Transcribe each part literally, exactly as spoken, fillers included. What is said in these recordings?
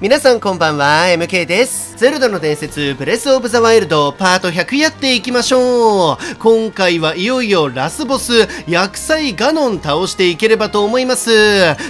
皆さんこんばんは、エムケー です。ゼルダの伝説、ブレスオブザワイルド、パートひゃくやっていきましょう。今回はいよいよラスボス、厄災ガノン倒していければと思います。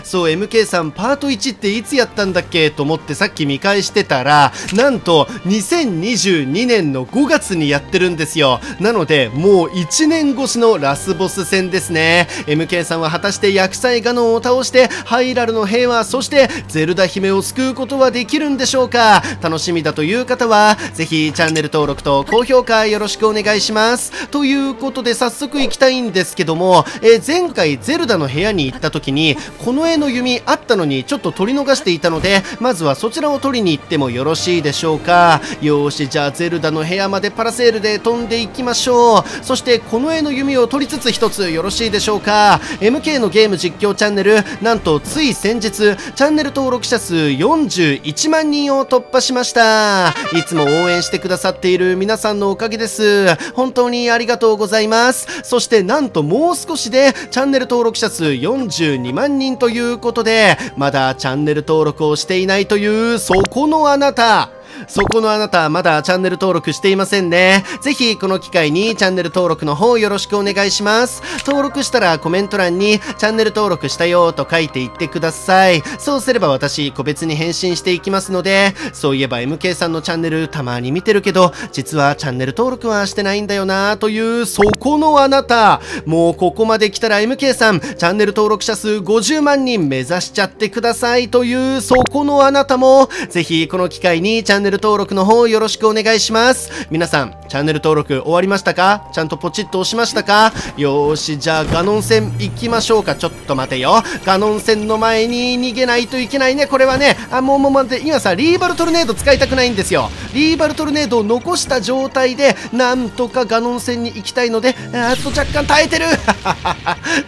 そう、エムケー さん、パートいちっていつやったんだっけと思ってさっき見返してたら、なんと、にせんにじゅうにねんのごがつにやってるんですよ。なので、もういちねん越しのラスボス戦ですね。エムケー さんは果たして厄災ガノンを倒して、ハイラルの平和、そして、ゼルダ姫を救うことはできるんでしょうか。楽しみだという方はぜひチャンネル登録と高評価よろしくお願いします。ということで早速行きたいんですけども、えー、前回ゼルダの部屋に行った時にこの絵の弓あったのにちょっと取り逃していたので、まずはそちらを取りに行ってもよろしいでしょうか。よーし、じゃあゼルダの部屋までパラセールで飛んでいきましょう。そしてこの絵の弓を取りつつ一つよろしいでしょうか。 エムケー のゲーム実況チャンネル、なんとつい先日チャンネル登録者数よんじゅういちまんにんを突破しました。いつも応援してくださっている皆さんのおかげです。本当にありがとうございます。そしてなんともう少しでチャンネル登録者数よんじゅうにまんにんということで、まだチャンネル登録をしていないというそこのあなた、そこのあなた、まだチャンネル登録していませんね。ぜひこの機会にチャンネル登録の方よろしくお願いします。登録したらコメント欄にチャンネル登録したよと書いていってください。そうすれば私個別に返信していきますので、そういえば エムケー さんのチャンネルたまに見てるけど、実はチャンネル登録はしてないんだよなというそこのあなた、もうここまで来たら エムケー さん、チャンネル登録者数ごじゅうまんにん目指しちゃってくださいというそこのあなたも、ぜひこの機会にチャンネルチャンネル登録の方よろしくお願いします。皆さん、チャンネル登録終わりましたか？ちゃんとポチッと押しましたか？よーし、じゃあガノン戦行きましょうか。ちょっと待てよ。ガノン戦の前に逃げないといけないね。これはね、あ、もうもう待って、今さ、リーバルトルネード使いたくないんですよ。リーバルトルネードを残した状態で、なんとかガノン戦に行きたいので、あっと若干耐えてる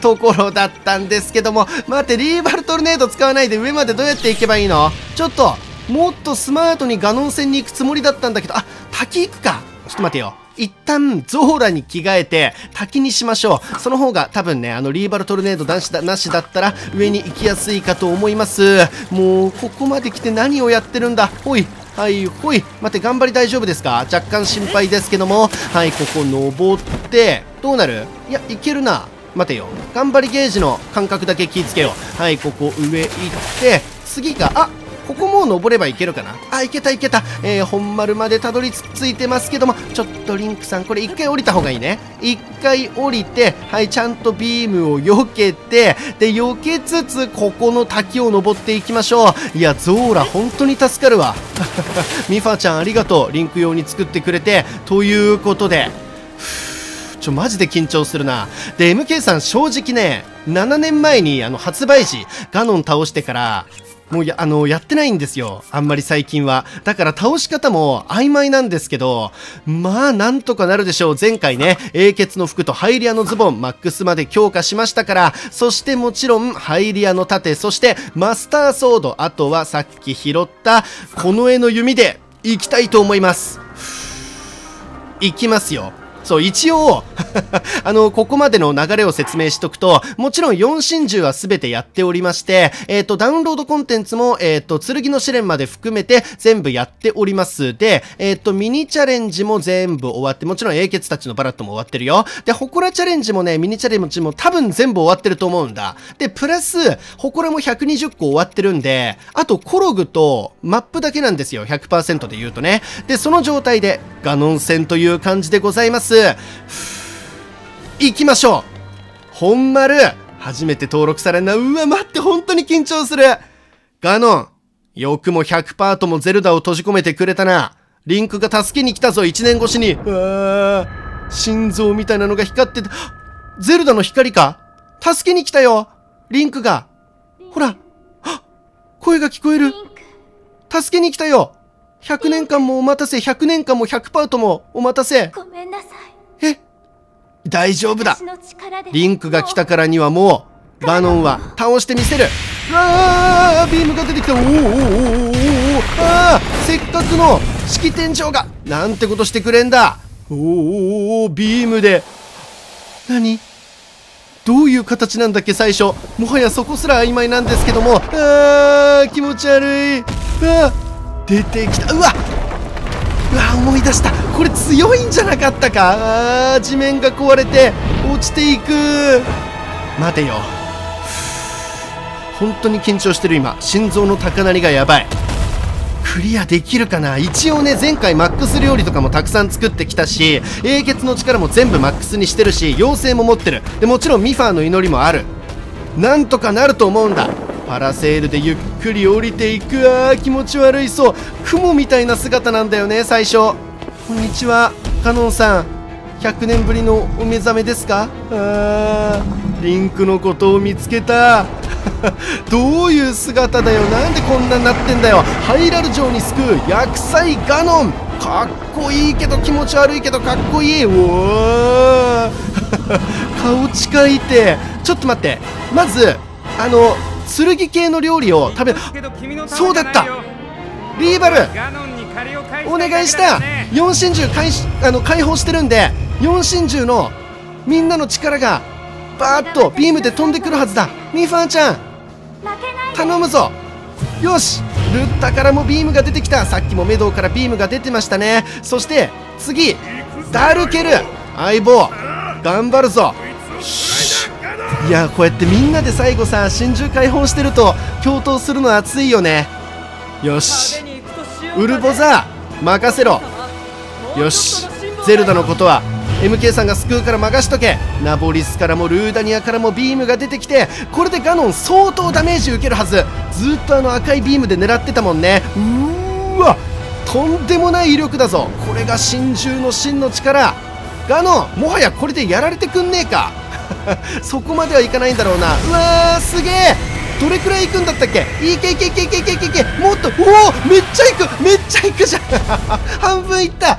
ところだったんですけども、待って、リーバルトルネード使わないで上までどうやって行けばいいの？ちょっともっとスマートにガノン戦に行くつもりだったんだけど、あ、滝行くか。ちょっと待てよ。一旦ゾーラに着替えて滝にしましょう。その方が多分ね、あのリーバルトルネードなしだ、なしだったら上に行きやすいかと思います。もうここまで来て何をやってるんだ。ほい。はい、ほい。待って、頑張り大丈夫ですか？若干心配ですけども。はい、ここ登って、どうなる？いや、いけるな。待てよ。頑張りゲージの感覚だけ気ぃつけよう。はい、ここ上行って、次が、あっ！ここもう登ればいけるかなあ、いけたいけた。えー、本丸までたどり着いてますけども、ちょっとリンクさん、これ一回降りた方がいいね。一回降りて、はい、ちゃんとビームを避けて、で、避けつつ、ここの滝を登っていきましょう。いや、ゾーラ、本当に助かるわ。ミファちゃん、ありがとう。リンク用に作ってくれて。ということで、ちょ、マジで緊張するな。で、エムケー さん、正直ね、ななねんまえに、あの、発売時、ガノン倒してから、もうや、あの、やってないんですよ。あんまり最近は。だから倒し方も曖昧なんですけど、まあ、なんとかなるでしょう。前回ね、英傑の服とハイリアのズボン、マックスまで強化しましたから、そしてもちろん、ハイリアの盾、そしてマスターソード、あとはさっき拾った、この絵の弓で、行きたいと思います。行きますよ。そう、一応、あの、ここまでの流れを説明しとくと、もちろんよん神獣はすべてやっておりまして、えっと、ダウンロードコンテンツも、えっと、剣の試練まで含めて全部やっております。で、えっと、ミニチャレンジも全部終わって、もちろん英傑たちのバラットも終わってるよ。で、ホコラチャレンジもね、ミニチャレンジも多分全部終わってると思うんだ。で、プラス、ホコラもひゃくにじゅっこ終わってるんで、あとコログとマップだけなんですよ。ひゃくパーセント で言うとね。で、その状態で、ガノン戦という感じでございます。行きましょう。本丸初めて登録されるな。うわ、待って、本当に緊張する。ガノン、よくも ひゃくパーセント ともゼルダを閉じ込めてくれたな。リンクが助けに来たぞ、いちねん越しに。うわー、心臓みたいなのが光ってた。ゼルダの光か。助けに来たよ、リンクが。ほら、あ、声が聞こえる。助けに来たよ。ひゃくねんかんもお待たせ、ひゃくねんかんも ひゃくパーセント ともお待たせ。ごめんなさい。え、大丈夫だ。リンクが来たからにはもう、ガノンは倒してみせる。あー、ビームが出てきた。おーおーおーおーおー、あー、せっかくの式典長が、なんてことしてくれんだ。おーおーおー、ビームで。何？どういう形なんだっけ、最初。もはやそこすら曖昧なんですけども。あー、気持ち悪い。わー出てきた。うわうわ思い出した。これ強いんじゃなかったか。あー地面が壊れて落ちていく。待てよ、本当に緊張してる今。心臓の高鳴りがやばい。クリアできるかな。一応ね、前回マックス料理とかもたくさん作ってきたし、英傑の力も全部マックスにしてるし、妖精も持ってる。でもちろんミファーの祈りもある。なんとかなると思うんだ。パラセールでゆっくり降りていく。あー気持ち悪い。そう、雲みたいな姿なんだよね最初。こんにちはカノンさん、ひゃくねんぶりのお目覚めですか。あーリンクのことを見つけた。どういう姿だよ。なんでこんなになってんだよ。ハイラル城に救う厄災ガノン、かっこいいけど気持ち悪いけどかっこいい。おー顔近いて。ちょっと待って、まずあの剣系の料理を食べそうだった。リーバルお願いした。四神獣 解, あの解放してるんで、四神獣のみんなの力がバーッとビームで飛んでくるはずだ。ミファーちゃん頼むぞ。よし、ルッタからもビームが出てきた。さっきもメドウからビームが出てましたね。そして次ダルケル、相棒頑張るぞ。いやこうやってみんなで最後さ、神獣解放してると共闘するの熱いよね。よしウルボザー任せろ。よしゼルダのことはエムケー さんが救うから任しとけ。ナボリスからもルーダニアからもビームが出てきて、これでガノン相当ダメージ受けるはず。ずっとあの赤いビームで狙ってたもんね。うーわとんでもない威力だぞ。これが神獣の真の力。ガノンもはやこれでやられてくんねえか。そこまではいかないんだろうな。うわーすげえ。どれくらいいくんだったっけ。いけいけいけいけいけいけいけ、もっと。おおめっちゃいく、めっちゃいくじゃん。半分いった。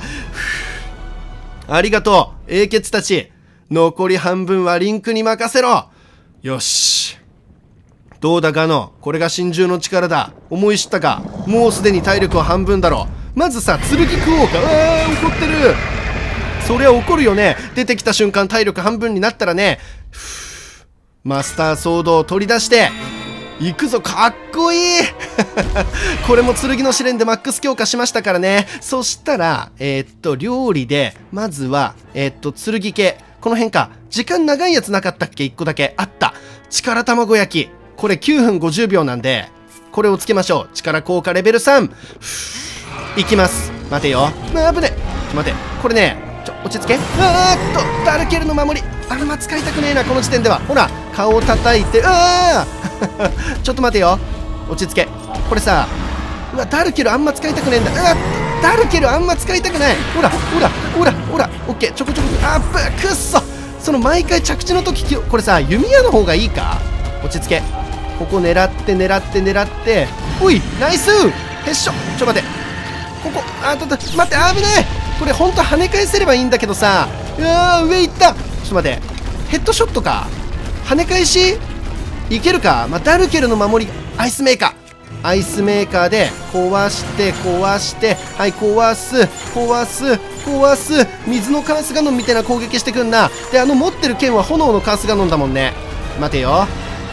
ありがとう、英傑たち。残り半分はリンクに任せろ。よし。どうだ、ガノン。これが神獣の力だ。思い知ったか。もうすでに体力は半分だろう。まずさ、剣食おうか。うわー、怒ってる。そりゃ怒るよね。出てきた瞬間、体力半分になったらね。マスターソードを取り出して、行くぞ、かっこいい。これも剣の試練でマックス強化しましたからね。そしたら、えー、っと、料理で、まずは、えー、っと、剣系。この辺か。時間長いやつなかったっけ ?いっ 個だけ。あった。力卵焼き。これきゅうふんごじゅうびょうなんで、これをつけましょう。力効果レベルさん。いきます。待てよ。あ、危ね。待て。これね、ちょ、落ち着け。あーっと、ダルケルの守り。あんま使いたくねえな、この時点では。ほら、顔を叩いて、あーちょっと待てよ、落ち着け。これさ、うわダルケルあんま使いたくねえんだ。うわダルケルあんま使いたくない。ほらほらほらほら、オッケー。ちょこちょこ、あっぶー、くっそ。その毎回着地の時、これさ弓矢の方がいいか。落ち着け。ここ狙って狙って狙って、おいナイスヘッショ。ちょ待て、ここ、あっと待って、危ない。これほんと跳ね返せればいいんだけどさ、うわ上行った。ちょっと待て、ヘッドショットか。跳ね返しいけるか。まあ、ダルケルの守り、アイスメーカー。アイスメーカーで、壊して、壊して、はい、壊す、壊す、壊す。水のカースガノンみたいな攻撃してくんな。で、あの持ってる剣は炎のカースガノンだもんね。待てよ。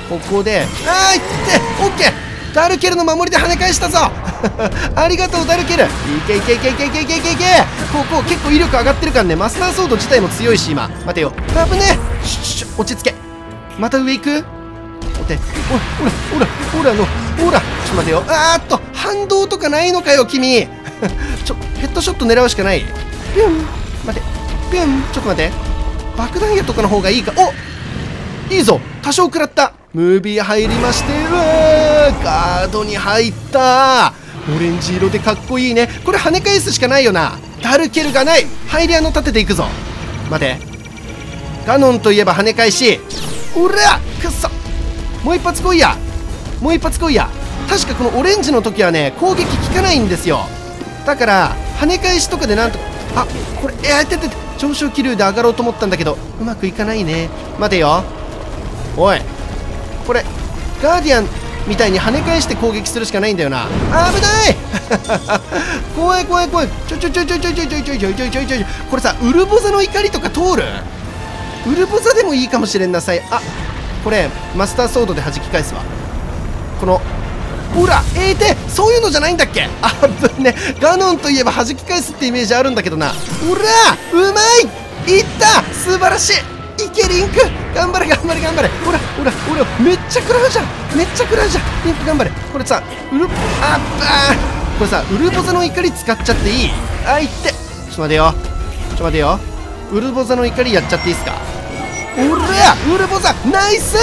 ここで、あーいって、オッケー。ダルケルの守りで跳ね返したぞ。ありがとう、ダルケル。いけいけいけいけいけいけいけいけ。ここ、結構威力上がってるからね。マスターソード自体も強いし、今。待てよ。あぶねえ。シュッシュッ、落ち着け。また上行く。おらおらおらのおら、ちょっと待てよ。あーっと反動とかないのかよ君。ちょヘッドショット狙うしかない。ピュン、待てピュン、ちょっと待て、爆弾矢とかの方がいいか。おいいぞ、多少食らった。ムービー入りまして、うわーガードに入った。オレンジ色でかっこいいね。これ跳ね返すしかないよな。ダルケルがない。入りあの盾でいくぞ。待て、ガノンといえば跳ね返し。おらくっそ、もう一発来いや、もう一発来いや。確かこのオレンジの時はね攻撃効かないんですよ。だから跳ね返しとかでなんとか。あこれ、えー、あててて、上昇気流で上がろうと思ったんだけどうまくいかないね。待てよ、おいこれガーディアンみたいに跳ね返して攻撃するしかないんだよな。危ない。怖い怖い怖い。ちょちょちょちょちょちょちょちょちょちょちょちょ。これさウルボザの怒りとか通る。ウルボザでもいいかもしれんなさい。あこれマスターソードで弾き返すわ。このほら、えいて、そういうのじゃないんだっけ。あぶね、ガノンといえば弾き返すってイメージあるんだけどな。ほら、うまい、いった、素晴らしい、いけリンク、頑張れ頑張れ頑張れ、ほらほらほら、めっちゃ食らうじゃん、めっちゃ食らうじゃん、リンク頑張れ。これさ、ウルポ、ああ、これさ、ウルボザの怒り使っちゃっていい。あ、いって、ちょっと待てよ、ちょっと待てよ、ウルボザの怒りやっちゃっていいっすか。おら、ウルボザナイス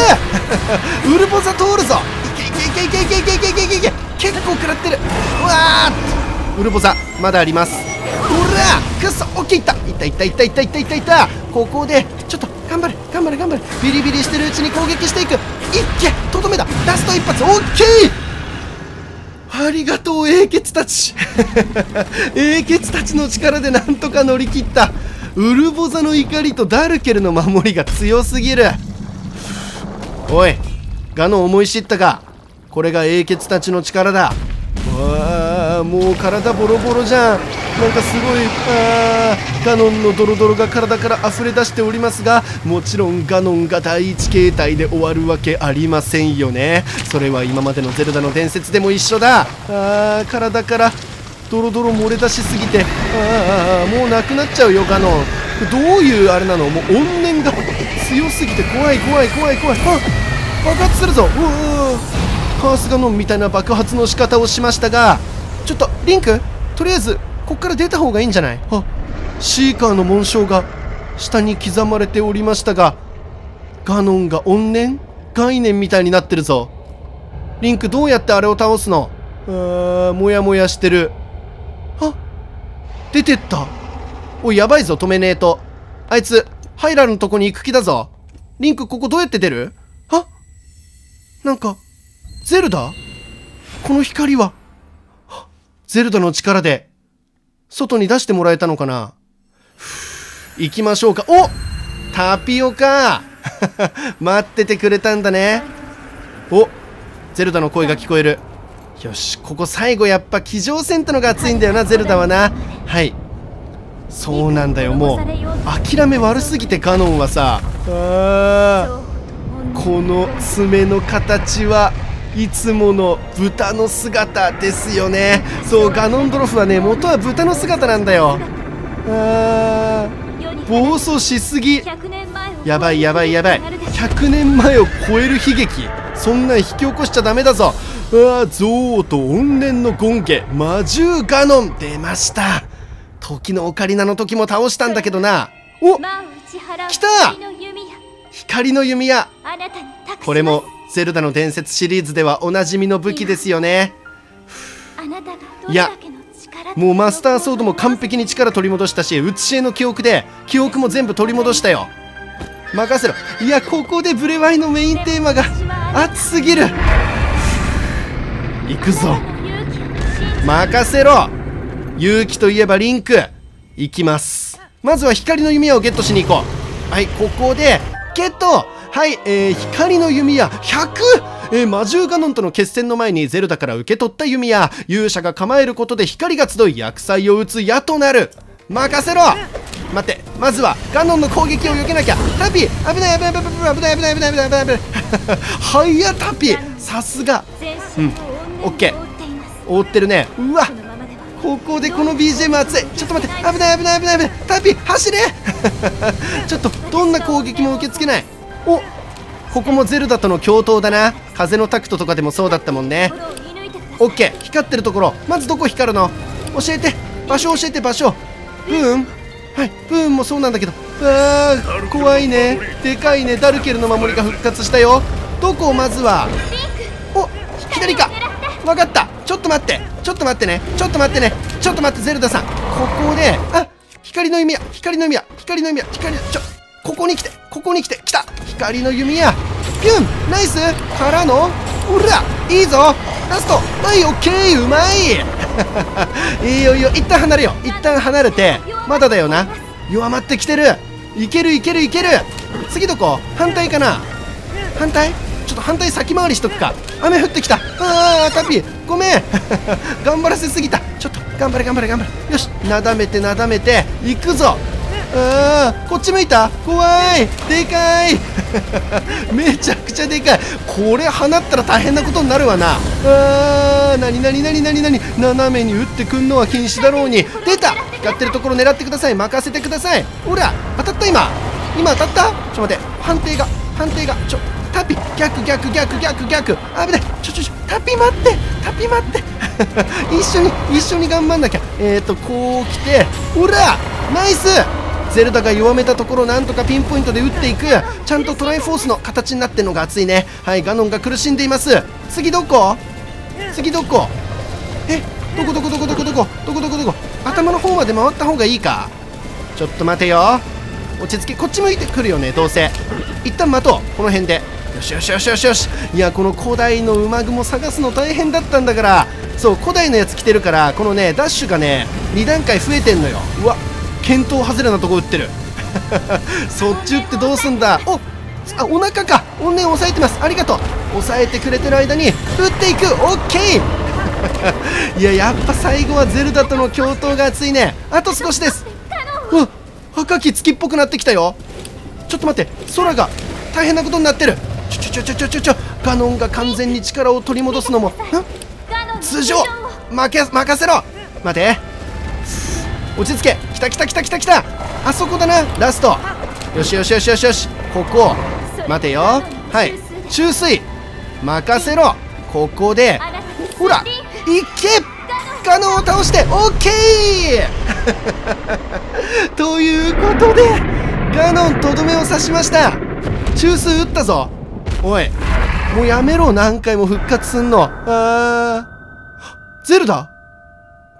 ウルボザ通るぞ、いけいけいけいけいけいけいけいけ、結構食らってる。うわー、ウルボザまだあります。うらくそ、オッケー、いったいったいったいったいったいったいった。ここでちょっと頑張れ頑張れ頑張れ、ビリビリしてるうちに攻撃していく。いっけ、とどめだ、ラスト一発、オッケー、ありがとう英傑たち英傑たちの力でなんとか乗り切った。ウルボザの怒りとダルケルの守りが強すぎる。おいガノン、思い知ったか、これが英傑たちの力だ。わあ、もう体ボロボロじゃん。なんかすごい、あー、ガノンのドロドロが体から溢れ出しておりますが、もちろんガノンが第一形態で終わるわけありませんよね。それは今までのゼルダの伝説でも一緒だ。あー、体からドロドロ漏れ出しすぎて、あー、もうなくなっちゃうよガノン。どういうあれなの、もう怨念が強すぎて怖い怖い怖い怖い。あ、爆発するぞ。うー、カースガノンみたいな爆発の仕方をしましたが、ちょっとリンク、とりあえずこっから出た方がいいんじゃない。あ、シーカーの紋章が下に刻まれておりましたが、ガノンが怨念概念みたいになってるぞ。リンク、どうやってあれを倒すの。あー、もやもやしてる。あ、出てった。おい、やばいぞ、止めねえと。あいつハイラルのとこに行く気だぞ。リンク、ここどうやって出る。あ、なんかゼルダ？この光は、ゼルダの力で、外に出してもらえたのかな？行きましょうか。お！タピオカ待っててくれたんだね。お！ゼルダの声が聞こえる。よし、ここ最後やっぱ、騎乗戦ってのが熱いんだよな、ゼルダはな。はい。そうなんだよ、もう。諦め悪すぎて、ガノンはさ。あー、この爪の形は、いつもの豚の姿ですよね。そう、ガノンドロフはね、元は豚の姿なんだよ。あー、暴走しすぎ、やばいやばいやばい、ひゃくねんまえを超える悲劇、そんなん引き起こしちゃダメだぞ。あー、憎悪と怨念の権化、魔獣ガノン出ました。時のオカリナの時も倒したんだけどな。お、来た、光の弓矢。これもゼルダの伝説シリーズではおなじみの武器ですよね。いや、もうマスターソードも完璧に力取り戻したし、うつしえの記憶で記憶も全部取り戻したよ。任せろ。いや、ここでブレワイのメインテーマが熱すぎる。行くぞ、任せろ。勇気といえばリンク、行きます。まずは光の弓矢をゲットしに行こう。はい、ここでゲット。はい、えー、光の弓矢ひゃく、えー、魔獣ガノンとの決戦の前にゼルダから受け取った弓矢。勇者が構えることで光が集い、厄災を打つ矢となる。任せろ。待って、まずはガノンの攻撃を避けなきゃ。タピ、危ない危ない危ない危ない危ない危ない危ない危ないはや、タピ、さすが。うん、オッケー、覆ってるね。うわ、ここでこの ビージーエム 熱い。ちょっと待って、危ない危ない危ない危ない、タピ走れちょっとどんな攻撃も受け付けない。お、ここもゼルダとの共闘だな。風のタクトとかでもそうだったもんね。オッケー、光ってるところ、まずどこ光るの、教えて、場所教えて、場所。ブーン、はい、ブーンもそうなんだけど、あー、怖いね、でかいね。ダルケルの守りが復活したよ。どこをまずは、お、左か、分かった。ちょっと待って、ちょっと待ってね、ちょっと待ってね、ちょっと待って、ゼルダさん、ここで、あ、光の弓矢、光の弓矢、光の弓矢、光の、ちょ、ここに来て、ここに来て、来た、光の弓矢、ピュン、ナイスからの、ほら、いいぞ、ラスト、はい、オッケー、うまいいいよいいよ、一旦離れよう、一旦離れて、まだだよな、弱まってきてる。いけるいけるいける。次どこ、反対かな、反対、ちょっと反対先回りしとくか。雨降ってきた。あー、タピーごめん頑張らせすぎた。ちょっと頑張れ頑張れ頑張れ。よし、なだめてなだめて、行くぞ。あー、こっち向いた。怖い。でかいめちゃくちゃでかい。これ放ったら大変なことになるわな。あー、なになになになになに、斜めに打ってくんのは禁止だろうに。出た。光ってるところ狙ってください。任せてください。ほら、当たった。今今当たった。ちょっと待って、判定が判定がちょタピ、逆逆逆逆逆、危ない。ちょちょちょ、タピ待ってタピ待って一緒に一緒に頑張んなきゃ。えっとこう来て、ほら、ナイス。ゼルダが弱めたところをなんとかピンポイントで打っていく。ちゃんとトライフォースの形になってるのが熱いね。はい、ガノンが苦しんでいます。次どこ次どこえどこどこどこどこどこどこどこどこ、頭の方まで回った方がいいか。ちょっと待てよ。落ち着け。こっち向いてくるよねどうせ。一旦待とう、この辺で。よしよしよしよしよし。いや、この古代の馬雲探すの大変だったんだから。そう、古代のやつ来てるから、このねダッシュがねに段階増えてんのよ。うわ、見当外れなとこ打ってるそっち打ってどうすんだ。おあ、お腹か。おんねん押さえてます。ありがとう。押さえてくれてる間に打っていく。オッケーいや、やっぱ最後はゼルダとの共闘が熱いね。あと少しです。うっ、赤き月っぽくなってきたよ。ちょっと待って、空が大変なことになってる。ちょちょちょちょちょちょ、ガノンが完全に力を取り戻すのもん、通常負け任せろ。待て、落ち着け。来た来た来た来た来た、あそこだな、ラスト。よしよしよしよしよし、ここ待てよ。はい、注水任せろ。ここでほら、いけ。ガノンを倒してオッケーということで、ガノンとどめを刺しました。中枢打ったぞ。おい、もうやめろ。何回も復活すんの。あー、ゼルダ、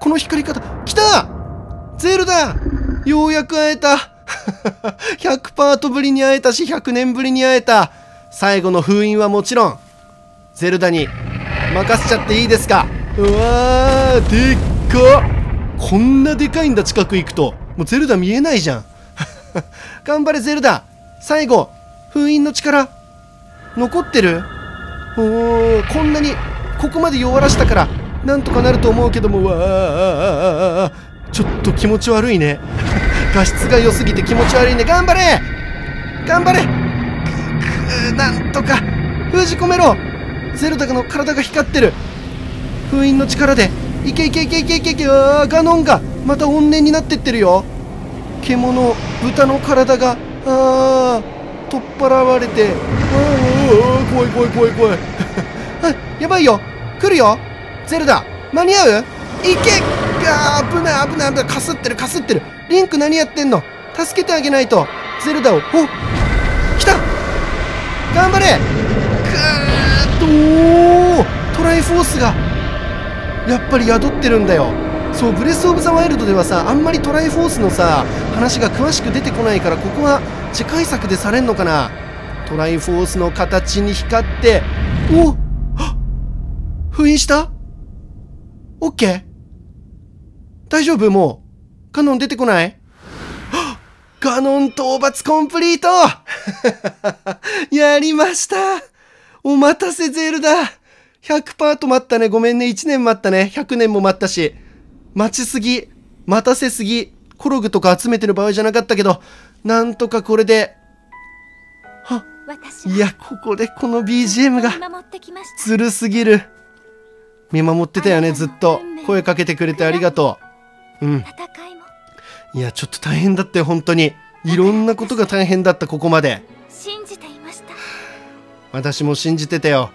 この光り方来た。ゼルダ、ようやく会えたひゃくパートぶりに会えたし、ひゃくねんぶりに会えた。最後の封印はもちろんゼルダに任せちゃっていいですか。うわー、でっか。こんなでかいんだ。近く行くともうゼルダ見えないじゃん頑張れゼルダ、最後封印の力残ってる。おー、こんなにここまで弱らしたからなんとかなると思うけども、わあああ、ちょっと気持ち悪いね画質が良すぎて気持ち悪いね。頑張れ頑張れ、くくなんとか封じ込めろ。ゼルダの体が光ってる。封印の力でいけいけいけいけいけいけ。あー、ガノンがまた怨念になってってるよ。獣豚の体があー取っ払われて、あー怖い怖い怖い怖いあ、やばいよ、来るよゼルダ、間に合う。いけ。あー、危ない危ない危ない、かすってるかすってる。リンク何やってんの、助けてあげないと。ゼルダを、おっ来た、頑張れ。ぐーっとトライフォースがやっぱり宿ってるんだよ。そう、ブレス・オブ・ザ・ワイルドではさ、あんまりトライフォースのさ話が詳しく出てこないから、ここは次回作でされんのかな。トライフォースの形に光って、おっ、封印した。 OK、 大丈夫、もうガノン出てこない。ガノン討伐コンプリートやりました。お待たせゼルダ、ひゃくパート待ったね。ごめんね。いちねん待ったね。ひゃくねんも待ったし。待ちすぎ。待たせすぎ。コログとか集めてる場合じゃなかったけど、なんとかこれで。は、いや、ここでこの ビージーエム が、ずるすぎる。見守ってたよね、ずっと。声かけてくれてありがとう。うん。いや、ちょっと大変だったよ、本当に。いろんなことが大変だった、ここまで。信じていました。私も信じてたよ。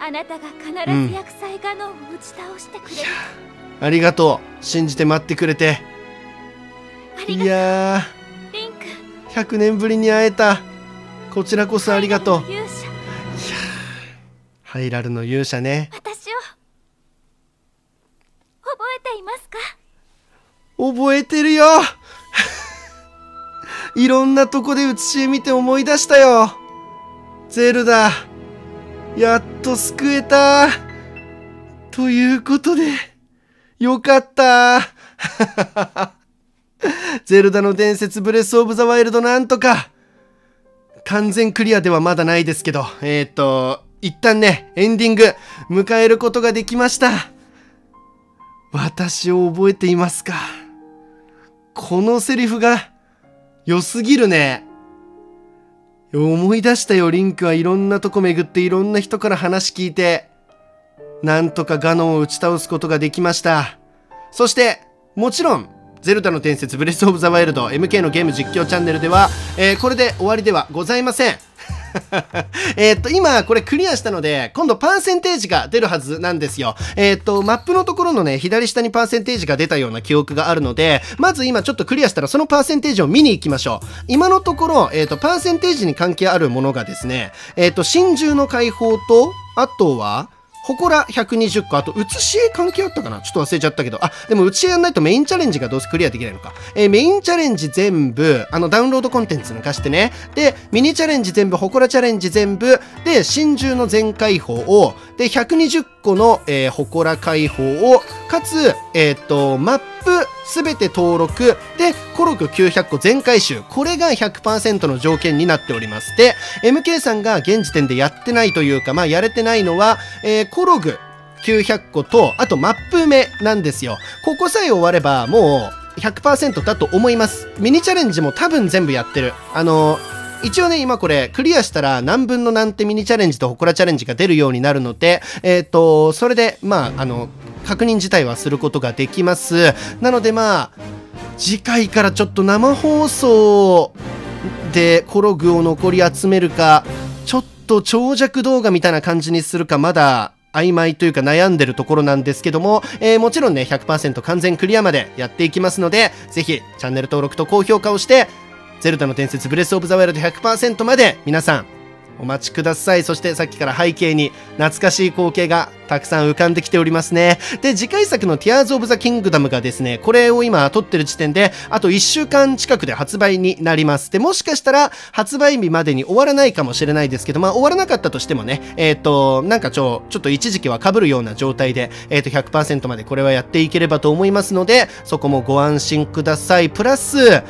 あなたが必ず厄災ガノンを打ち倒してくれる、うん、ありがとう。信じて待ってくれて。いやー、リンク、ひゃくねんぶりに会えた。こちらこそありがとう。いやー、ハイラルの勇者ね。私を覚えていますか。覚えてるよいろんなとこで写し絵見て思い出したよ。ゼルダ、やっと救えた。ということで、よかった。ゼルダの伝説ブレス・オブ・ザ・ワイルド、なんとか。完全クリアではまだないですけど、えっと、一旦ね、エンディング、迎えることができました。私を覚えていますか。このセリフが、良すぎるね。思い出したよ、リンクはいろんなとこ巡っていろんな人から話聞いて、なんとかガノンを打ち倒すことができました。そして、もちろん、ゼルダの伝説ブレスオブザワイルド エムケー のゲーム実況チャンネルでは、えー、これで終わりではございません。えっと、今、これクリアしたので、今度パーセンテージが出るはずなんですよ。えー、っと、マップのところのね、左下にパーセンテージが出たような記憶があるので、まず今ちょっとクリアしたらそのパーセンテージを見に行きましょう。今のところ、えー、っと、パーセンテージに関係あるものがですね、えー、っと、真珠の解放と、あとは、祠ひゃくにじゅっこ、あと、写し絵関係あったかな？ちょっと忘れちゃったけど。あ、でも写し絵やんないとメインチャレンジがどうせクリアできないのか。えー、メインチャレンジ全部、あの、ダウンロードコンテンツ抜かしてね。で、ミニチャレンジ全部、祠チャレンジ全部、で、真珠の全解放を、で、ひゃくにじゅっこの、えー、祠解放を、かつ、えっと、マップ、すべて登録、で、コロクきゅうひゃっこ全回収。これが ひゃくパーセント の条件になっております。で、エムケー さんが現時点でやってないというか、まあ、やれてないのは、えー、コログきゅうひゃっこと、あとマップ埋めなんですよ。ここさえ終われば、もう ひゃくパーセント だと思います。ミニチャレンジも多分全部やってる。あのー、一応ね、今これ、クリアしたら何分の何手ミニチャレンジとホコラチャレンジが出るようになるので、えっと、それで、まあ、あの、確認自体はすることができます。なのでまあ、次回からちょっと生放送でコログを残り集めるか、ちょっと長尺動画みたいな感じにするか、まだ、曖昧というか悩んでるところなんですけども、えー、もちろんね、ひゃくパーセント 完全クリアまでやっていきますので、ぜひ、チャンネル登録と高評価をして、ゼルダの伝説ブレスオブザワイルド ひゃくパーセント まで皆さんお待ちください。そしてさっきから背景に懐かしい光景がたくさん浮かんできておりますね。で、次回作の Tears of the Kingdom がですね、これを今撮ってる時点で、あといっしゅうかん近くで発売になります。で、もしかしたら発売日までに終わらないかもしれないですけど、まあ終わらなかったとしてもね、えっと、なんかちょ、ちょっと一時期は被るような状態で、えっと ひゃくパーセント までこれはやっていければと思いますので、そこもご安心ください。プラス、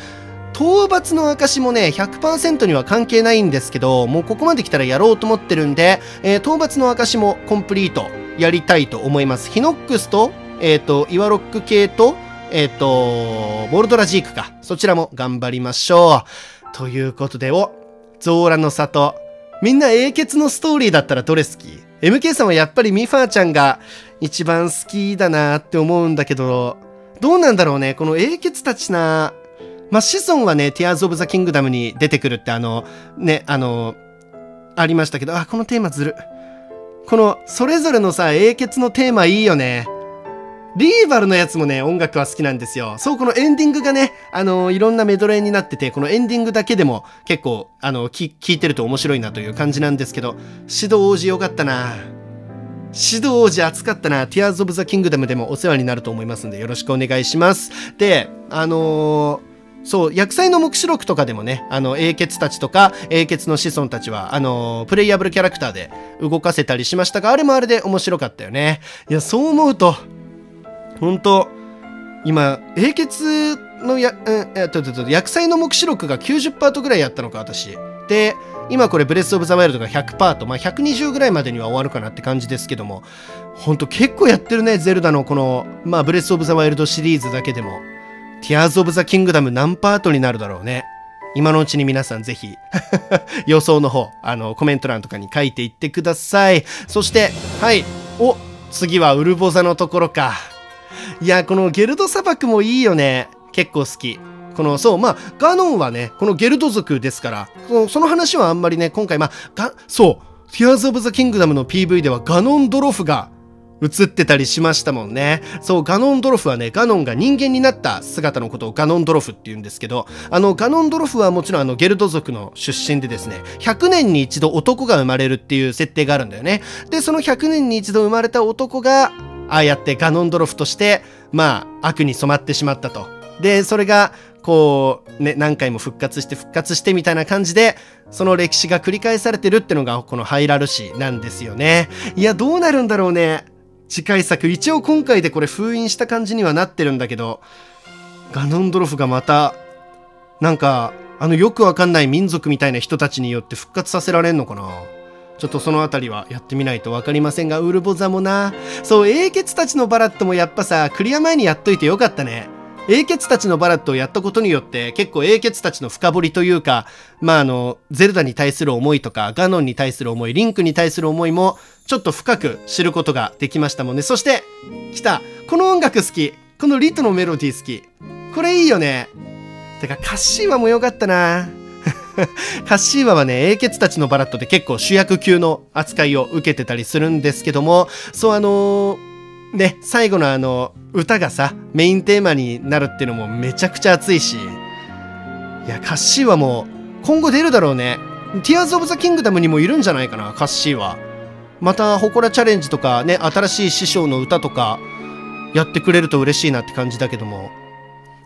討伐の証もね、ひゃくパーセント には関係ないんですけど、もうここまで来たらやろうと思ってるんで、えー、討伐の証もコンプリートやりたいと思います。ヒノックスと、えっと、イワロック系と、えっと、ボルドラジークか。そちらも頑張りましょう。ということで、お、ゾーラの里。みんな英傑のストーリーだったらどれ好き？ エムケー さんはやっぱりミファーちゃんが一番好きだなって思うんだけど、どうなんだろうね、この英傑たちな、まあ、子孫はね、Tears of the Kingdom に出てくるってあの、ね、あの、ありましたけど、あ、このテーマずる。この、それぞれのさ、英傑のテーマいいよね。リーバルのやつもね、音楽は好きなんですよ。そう、このエンディングがね、あの、いろんなメドレーになってて、このエンディングだけでも結構、あの、聴いてると面白いなという感じなんですけど、シド王子よかったな。シド王子熱かったな。Tears of the Kingdom でもお世話になると思いますんで、よろしくお願いします。で、あのー、そう、薬剤の目視録とかでもね、あの、英傑たちとか、英傑の子孫たちは、あのー、プレイヤブルキャラクターで動かせたりしましたが、あれもあれで面白かったよね。いや、そう思うと、ほんと、今、英傑のや、うん、えっと、薬剤の目視録が きゅうじゅっパーセント ぐらいやったのか、私。で、今これ、ブレスオブザワイルドが ひゃくパーセント、まあ、ひゃくにじゅうぐらいまでには終わるかなって感じですけども、ほんと結構やってるね、ゼルダのこの、まあ、ブレスオブザワイルドシリーズだけでも。Tears of the Kingdom 何パートになるだろうね。今のうちに皆さんぜひ、予想の方、あの、コメント欄とかに書いていってください。そして、はい。お、次はウルボザのところか。いや、このゲルド砂漠もいいよね。結構好き。この、そう、まあ、ガノンはね、このゲルド族ですから、その話はあんまりね、今回、まあ、が、そう、Tears of the Kingdom の ピーブイ ではガノンドロフが、映ってたりしましたもんね。そう、ガノンドロフはね、ガノンが人間になった姿のことをガノンドロフって言うんですけど、あの、ガノンドロフはもちろんあの、ゲルド族の出身でですね、ひゃくねんに一度男が生まれるっていう設定があるんだよね。で、そのひゃくねんに一度生まれた男が、ああやってガノンドロフとして、まあ、悪に染まってしまったと。で、それが、こう、ね、何回も復活して復活してみたいな感じで、その歴史が繰り返されてるってのが、このハイラル史なんですよね。いや、どうなるんだろうね。次回作、一応今回でこれ封印した感じにはなってるんだけど、ガノンドロフがまた、なんか、あのよくわかんない民族みたいな人たちによって復活させられんのかな？ちょっとそのあたりはやってみないとわかりませんが、ウルボザもな。そう、英傑たちのバラットもやっぱさ、クリア前にやっといてよかったね。英傑たちのバラッドをやったことによって結構英傑たちの深掘りというか、まああのゼルダに対する思いとかガノンに対する思い、リンクに対する思いもちょっと深く知ることができましたもんね。そして来た、この音楽好き、このリトのメロディー好き、これいいよね。てかカッシーワも良かったな。カッシーワはね、英傑たちのバラッドで結構主役級の扱いを受けてたりするんですけども、そうあのーね、最後のあの歌がさメインテーマになるっていうのもめちゃくちゃ熱いし、いやカッシーワも今後出るだろうね。Tears of the Kingdom にもいるんじゃないかな、カッシーワ。またホコラチャレンジとかね、新しい師匠の歌とかやってくれると嬉しいなって感じだけども。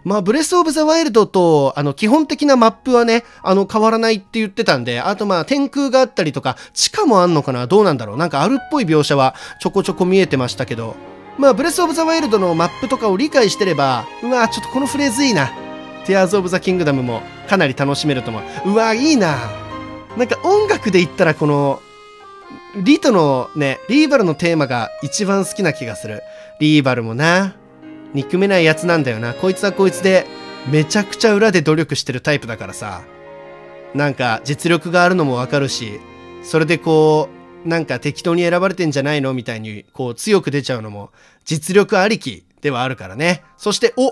まあ、ブレス・オブ・ザ・ワイルドと、あの、基本的なマップはね、あの、変わらないって言ってたんで、あとまあ、天空があったりとか、地下もあんのかな、どうなんだろう。なんかあるっぽい描写はちょこちょこ見えてましたけど、まあ、ブレス・オブ・ザ・ワイルドのマップとかを理解してれば、うわぁ、ちょっとこのフレーズいいな。Tears of the Kingdom もかなり楽しめると思う。うわぁ、いいな。なんか音楽で言ったらこの、リトのね、リーバルのテーマが一番好きな気がする。リーバルもな。憎めないやつなんだよな。こいつはこいつでめちゃくちゃ裏で努力してるタイプだからさ、なんか実力があるのもわかるし、それでこうなんか適当に選ばれてんじゃないのみたいにこう強く出ちゃうのも実力ありきではあるからね。そしてお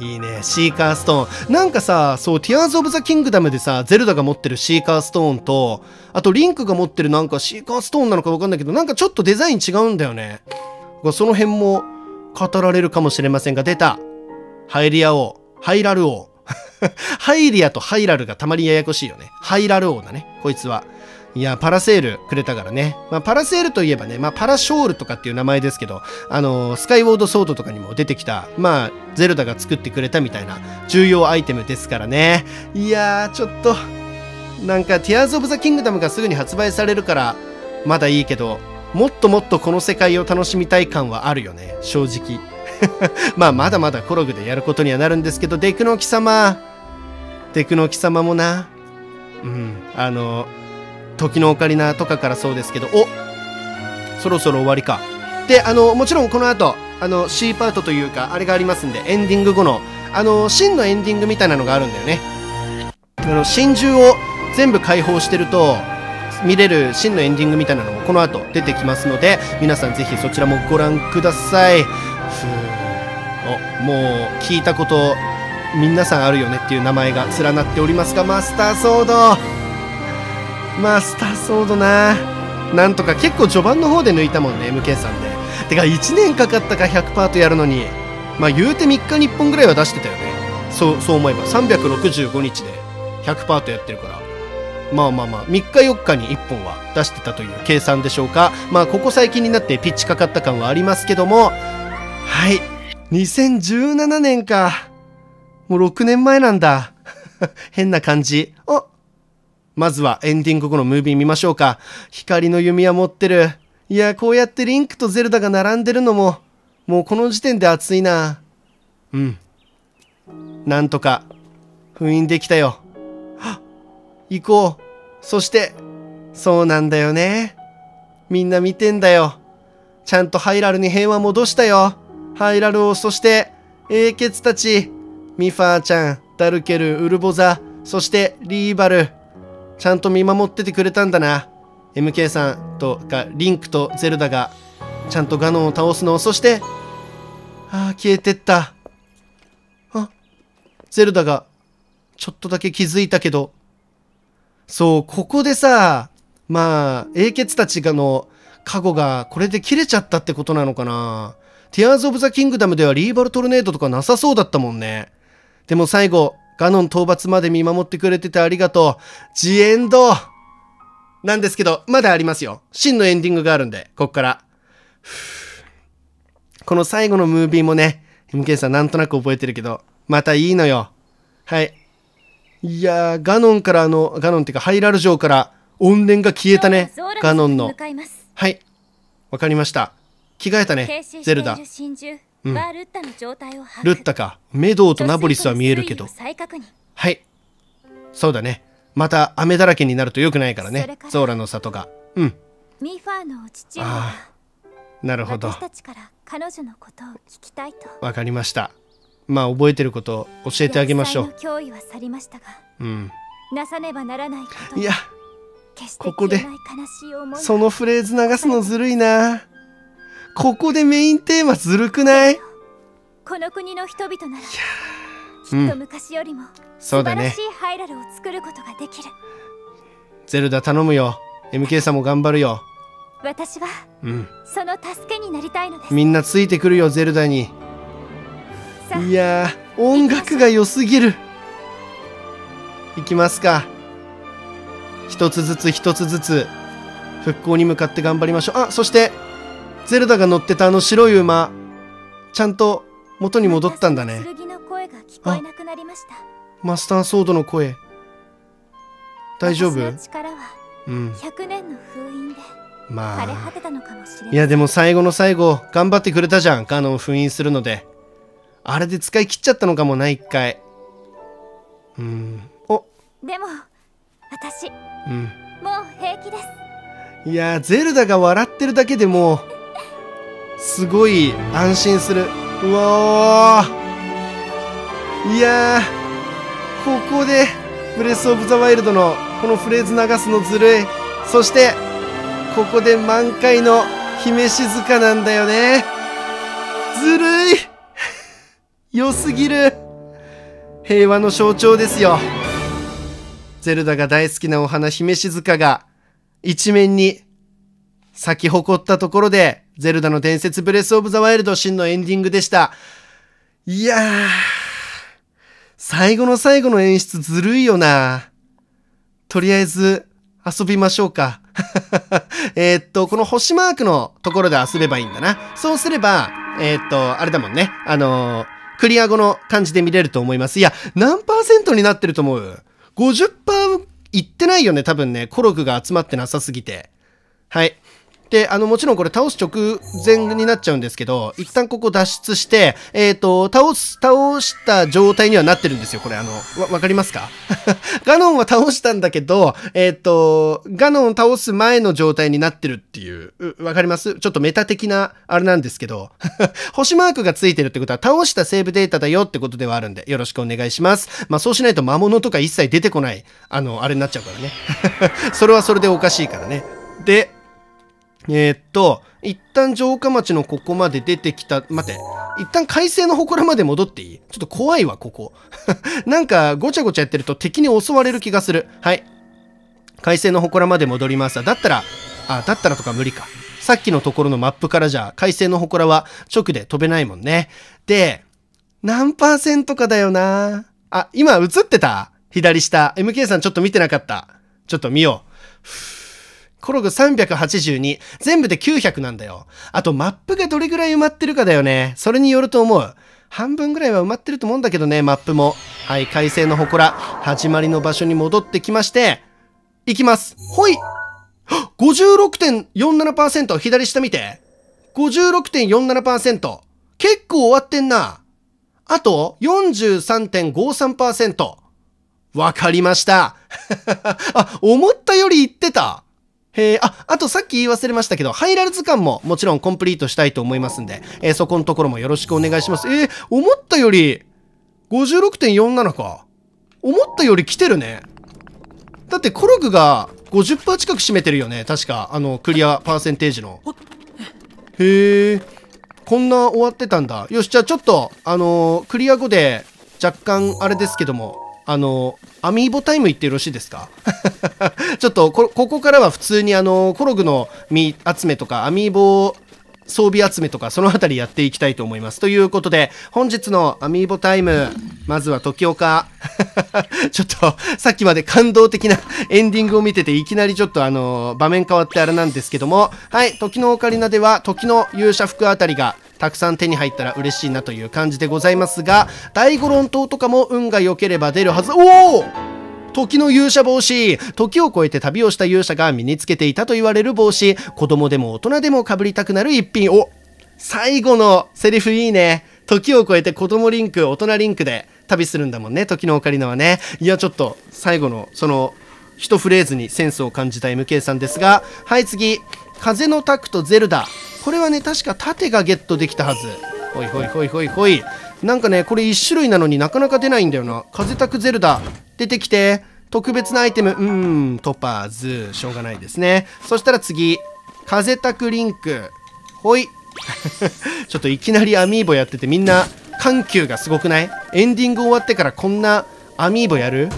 いいね、シーカーストーン。なんかさ、そう、Tears of the Kingdom でさ、ゼルダが持ってるシーカーストーンと、あとリンクが持ってるなんかシーカーストーンなのかわかんないけど、なんかちょっとデザイン違うんだよね。その辺も語られるかもしれませんが、出たハイリア王、ハイラル王。ハイリアとハイラルがたまにややこしいよね。ハイラル王だね、こいつは。いや、パラセールくれたからね。まあ、パラセールといえばね、まあ、パラショールとかっていう名前ですけど、あのー、スカイウォードソードとかにも出てきた、まあ、ゼルダが作ってくれたみたいな重要アイテムですからね。いやー、ちょっと、なんか、Tears of the Kingdom がすぐに発売されるから、まだいいけど、もっともっとこの世界を楽しみたい感はあるよね、正直。まあ、まだまだコログでやることにはなるんですけど、デクの貴様、デクの貴様もな、うん、あの、時のオカリナとかからそうですけど、おそろそろ終わりか。で、あの、もちろんこの後、あの、C パートというか、あれがありますんで、エンディング後の、あの、真のエンディングみたいなのがあるんだよね。あの、真珠を全部解放してると、見れる真のエンディングみたいなのもこの後出てきますので、皆さんぜひそちらもご覧ください。ふーお、もう聞いたこと皆さんあるよねっていう名前が連なっておりますが、マスターソード、マスターソードな、なんとか結構序盤の方で抜いたもんね、 エムケー さんで。てかいちねんかかったか、ひゃくパートやるのに。まあ言うてみっかにいっぽんぐらいは出してたよね。そうそう思えばさんびゃくろくじゅうごにちでひゃくパートやってるから、まあまあまあ、みっかよっかにいっぽんは出してたという計算でしょうか。まあ、ここ最近になってピッチかかった感はありますけども、はい。にせんじゅうななねんか。もうろくねんまえなんだ。変な感じ。お、まずはエンディング後のムービー見ましょうか。光の弓矢持ってる。いや、こうやってリンクとゼルダが並んでるのも、もうこの時点で熱いな。うん。なんとか、封印できたよ。行こう。そして、そうなんだよね。みんな見てんだよ。ちゃんとハイラルに平和戻したよ。ハイラルを、そして、英傑たち、ミファーちゃん、ダルケル、ウルボザ、そしてリーバル。ちゃんと見守っててくれたんだな。エムケー さんとか、リンクとゼルダが、ちゃんとガノンを倒すのを、そして、ああ、消えてった。あ、ゼルダが、ちょっとだけ気づいたけど、そう、ここでさ、まあ、英傑たちがの過去がこれで切れちゃったってことなのかな。Tears of the Kingdom ではリーバルトルネードとかなさそうだったもんね。でも最後、ガノン討伐まで見守ってくれててありがとう。ジエンドなんですけど、まだありますよ。真のエンディングがあるんで、こっから。この最後のムービーもね、エムケー さんなんとなく覚えてるけど、またいいのよ。はい。いやー、ガノンからあの、ガノンっていうか、ハイラル城から怨念が消えたね。ガノンの。はい。わかりました。着替えたね、ゼルダ。うん。ルッタか。メドウとナボリスは見えるけど。はい。そうだね。また雨だらけになると良くないからね。ゾーラの里が。うん。ああ。なるほど。わかりました。まあ覚えてることを教えてあげましょう。うん。いや、ここでそのフレーズ流すのずるいな。ここでメインテーマずるくない？この国の人々ならきっと昔よりも素晴らしいハイラルを作ることができる。ゼルダ頼むよ。エムケー さんも頑張るよ。私はその助けになりたいのです。みんなついてくるよ、ゼルダに。いやー、音楽が良すぎる。いきますか。一つずつ一つずつ復興に向かって頑張りましょう。あ、そしてゼルダが乗ってたあの白い馬、ちゃんと元に戻ったんだね。あ、マスターソードの声。大丈夫？うん。まあ、いやでも最後の最後頑張ってくれたじゃん。ガノン封印するので、あれで使い切っちゃったのかもな、一回。うん。お。でも私、うん、もう平気です。いやー、ゼルダが笑ってるだけでもうすごい安心する。うわー。いやー、ここでブレス・オブ・ザ・ワイルドのこのフレーズ流すのずるい。そしてここで満開の姫静かなんだよね。ずるい良すぎる。平和の象徴ですよ。ゼルダが大好きなお花、姫静かが一面に咲き誇ったところで、ゼルダの伝説ブレス・オブ・ザ・ワイルド真のエンディングでした。いやー、最後の最後の演出ずるいよな。とりあえず遊びましょうか。えっと、この星マークのところで遊べばいいんだな。そうすれば、えー、っと、あれだもんね。あのー、クリア後の感じで見れると思います。いや、何パーセントになってると思う ?ごじゅっパーセント いってないよね、多分ね。コロクが集まってなさすぎて。はい。で、あの、もちろんこれ倒す直前になっちゃうんですけど、一旦ここ脱出して、えっと、倒す、倒した状態にはなってるんですよ。これ、あの、わ、わかりますか？ガノンは倒したんだけど、えっと、ガノンを倒す前の状態になってるっていう、うわかります？ちょっとメタ的な、あれなんですけど、星マークがついてるってことは、倒したセーブデータだよってことではあるんで、よろしくお願いします。まあ、そうしないと魔物とか一切出てこない、あの、あれになっちゃうからね。それはそれでおかしいからね。で、えーっと、一旦城下町のここまで出てきた、待って、一旦快晴の祠まで戻っていい？ちょっと怖いわ、ここ。なんか、ごちゃごちゃやってると敵に襲われる気がする。はい。快晴の祠まで戻ります。だったら、あ、だったらとか無理か。さっきのところのマップからじゃ、快晴の祠は直で飛べないもんね。で、何パーセントかだよな。あ、今映ってた？左下。エムケー さんちょっと見てなかった。ちょっと見よう。コログさんびゃくはちじゅうに。全部できゅうひゃくなんだよ。あとマップがどれぐらい埋まってるかだよね。それによると思う。半分ぐらいは埋まってると思うんだけどね、マップも。はい、快晴の祠。始まりの場所に戻ってきまして、行きます。ほい！ ごじゅうろくてんよんななパーセント！ 左下見て。ごじゅうろくてんよんななパーセント。結構終わってんな。あと よんじゅうさんてんごさんパーセント。わかりました。あ、思ったより行ってた。えー、あ、あとさっき言い忘れましたけど、ハイラル図鑑ももちろんコンプリートしたいと思いますんで、えー、そこのところもよろしくお願いします。えー、思ったより ごじゅうろくてんよんなな か。思ったより来てるね。だってコログが ごじゅっパーセント 近く占めてるよね。確か、あの、クリアパーセンテージの。へえ、こんな終わってたんだ。よし、じゃあちょっと、あのー、クリア後で若干あれですけども、あの、アミーボタイム行ってよろしいですか？ちょっとこ、ここからは普通にあの、コログの実集めとか、アミーボ装備集めとか、そのあたりやっていきたいと思います。ということで、本日のアミーボタイム、まずは時岡。ちょっと、さっきまで感動的なエンディングを見てて、いきなりちょっとあの、場面変わってあれなんですけども、はい、時のオカリナでは、時の勇者服あたりが、たくさん手に入ったら嬉しいなという感じでございますが、大五論島とかも運が良ければ出るはず。おお、時の勇者帽子。時を超えて旅をした勇者が身につけていたと言われる帽子。子供でも大人でも被りたくなる一品。お、最後のセリフいいね。時を超えて子供リンク、大人リンクで旅するんだもんね、時のオカリナはね。いや、ちょっと最後のその一フレーズにセンスを感じた エムケー さんですが、はい、次、風のタクトゼルダ。これはね、確か盾がゲットできたはず。ほいほいほいほいほい。なんかね、これいち種類なのになかなか出ないんだよな。風たくゼルダ。出てきて。特別なアイテム。うーん、トパーズ。しょうがないですね。そしたら次。風たくリンク。ほい。ちょっといきなりアミーボやっててみんな緩急がすごくない？エンディング終わってからこんなアミーボやる？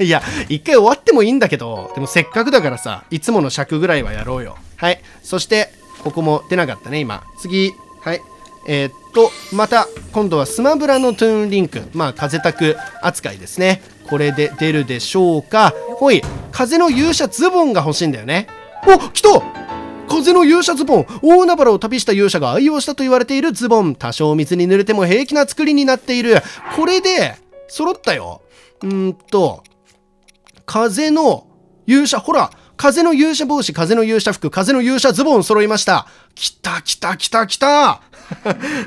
いや、一回終わってもいいんだけど、でもせっかくだからさ、いつもの尺ぐらいはやろうよ。はい。そして、ここも出なかったね、今。次。はい。えー、っと、また、今度はスマブラのトゥーンリンク。まあ、風たく扱いですね。これで出るでしょうか。ほい。風の勇者ズボンが欲しいんだよね。お、来た！風の勇者ズボン。大海原を旅した勇者が愛用したと言われているズボン。多少水に濡れても平気な作りになっている。これで、揃ったよ。うーんと、風の勇者、ほら、風の勇者帽子、風の勇者服、風の勇者ズボン揃いました。来た来た来た来た